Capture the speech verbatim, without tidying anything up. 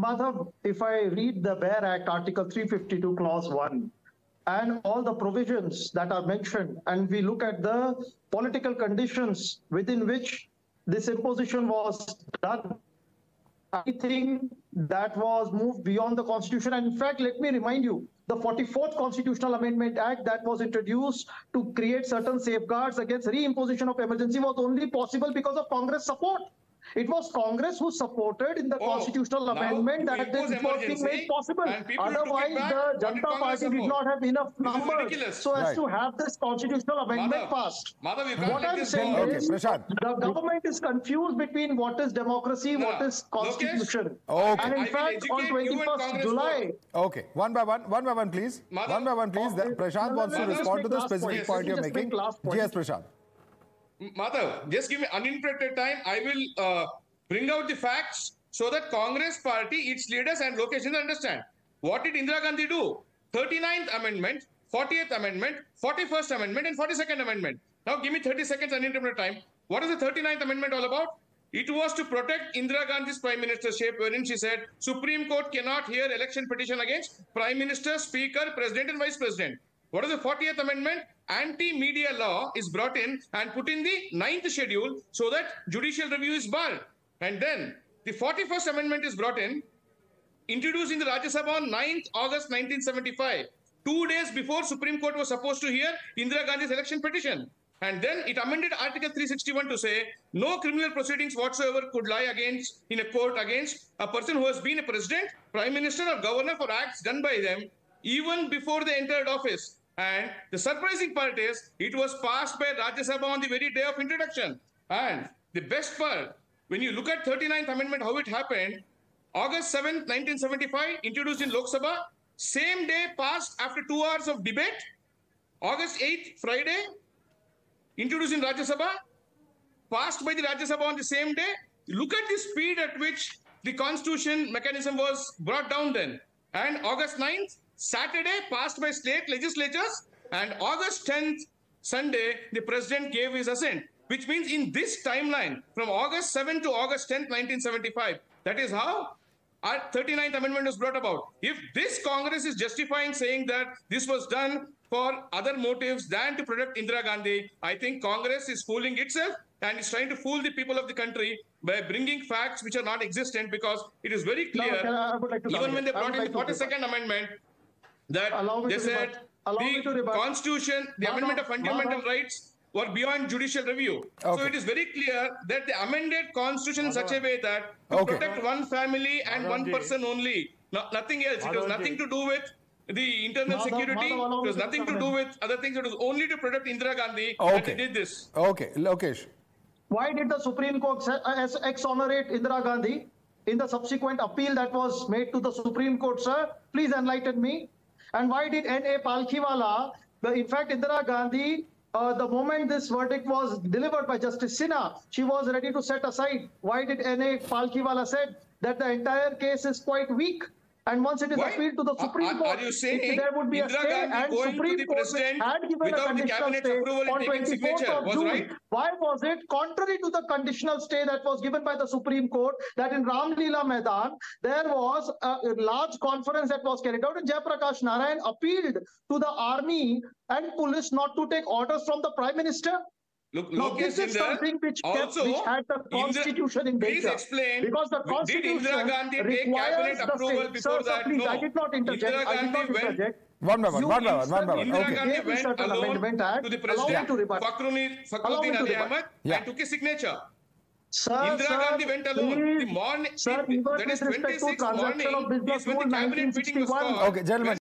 Madhav, if I read the Bare Act, Article three fifty-two, Clause one, and all the provisions that are mentioned, and we look at the political conditions within which this imposition was done, anything that was moved beyond the Constitution. And in fact, let me remind you, the forty-fourth Constitutional Amendment Act that was introduced to create certain safeguards against reimposition of emergency was only possible because of Congress support. It was Congress who supported in the oh, Constitutional Amendment that this was being made possible. Otherwise, the Janta Party did not have enough numbers so as right. to have this Constitutional Amendment Madhav, passed. Madhav, what I'm saying okay, is, Prashant. the government is confused between what is democracy, no. what is Constitution. Okay. And in fact, on twenty-first July... Okay, one by one, one by one, please. Madhav. One by one, please. Okay. Prashant no, wants no, to respond to the specific point you're making. Yes, Prashant. Madhav, just give me uninterrupted time. I will uh, bring out the facts so that Congress party, its leaders and locations understand. What did Indira Gandhi do? thirty-ninth Amendment, fortieth Amendment, forty-first Amendment and forty-second Amendment. Now give me thirty seconds uninterrupted time. What is the thirty-ninth Amendment all about? It was to protect Indira Gandhi's Prime Ministership, wherein she said, Supreme Court cannot hear election petition against Prime Minister, Speaker, President and Vice President. What is the fortieth Amendment? Anti-media law is brought in and put in the ninth schedule so that judicial review is barred. And then the forty-first Amendment is brought in, introduced in the Rajya Sabha on ninth August nineteen seventy-five, two days before Supreme Court was supposed to hear Indira Gandhi's election petition. And then it amended Article three sixty-one to say, no criminal proceedings whatsoever could lie against in a court against a person who has been a president, prime minister or governor for acts done by them even before they entered office. And the surprising part is, it was passed by Rajya Sabha on the very day of introduction. And the best part, when you look at thirty-ninth Amendment, how it happened, August seventh, nineteen seventy-five, introduced in Lok Sabha, same day passed after two hours of debate, August eighth, Friday, introduced in Rajya Sabha, passed by the Rajya Sabha on the same day. Look at the speed at which the constitution mechanism was brought down then. And August ninth, Saturday, passed by state legislatures, and August tenth, Sunday, the president gave his assent, which means in this timeline, from August seventh to August tenth, nineteen seventy-five, that is how our thirty-ninth Amendment was brought about. If this Congress is justifying saying that this was done for other motives than to protect Indira Gandhi, I think Congress is fooling itself and is trying to fool the people of the country by bringing facts which are non-existent, because it is very clear, no, like even when they brought in like the forty-second Amendment, that Allow me they to said the Constitution, the no, Amendment no, of Fundamental no, no. Rights were beyond judicial review. Okay. So it is very clear that they amended Constitution in no, such a way that to okay. protect one family and no, one no, person only, no, nothing else. No, it has no, nothing to do with the internal no, security. No, no, it has nothing to do with other things. It was only to protect Indira Gandhi okay. that they did this. Okay, Lokesh. Why did the Supreme Court exonerate Indira Gandhi in the subsequent appeal that was made to the Supreme Court, sir? Please enlighten me. And why did N A Palkhiwala, in fact, Indira Gandhi, uh, the moment this verdict was delivered by Justice Sinha, she was ready to set aside. Why did N A Palkhiwala said that the entire case is quite weak? And once it is why? appealed to the Supreme Court, are you saying there would be Indira a stay and Supreme to the President Court had given without a conditional the stay approval on twenty-fourth of June. Right. Why was it contrary to the conditional stay that was given by the Supreme Court that in Ram Lila Maidan, there was a large conference that was carried out and Jai Prakash Narayan appealed to the army and police not to take orders from the Prime Minister? Look, now, this is Indira, something which, kept, also, which had the Constitution Indira, in danger. Please explain. Because the Constitution did Indira Gandhi take cabinet approval state. before Sir, that? Please, no. I did not interject. Indira Gandhi I did not interject. One by one, one by one, one by one. Indira okay. Gandhi went alone act, to the President, Fakhruddin Ali Ahmed, yeah. and took a signature. Sir, Indira sir, Gandhi went alone. Please, the morning, sir, that is twenty-sixth morning, is when the cabinet meeting was called. Okay, gentlemen.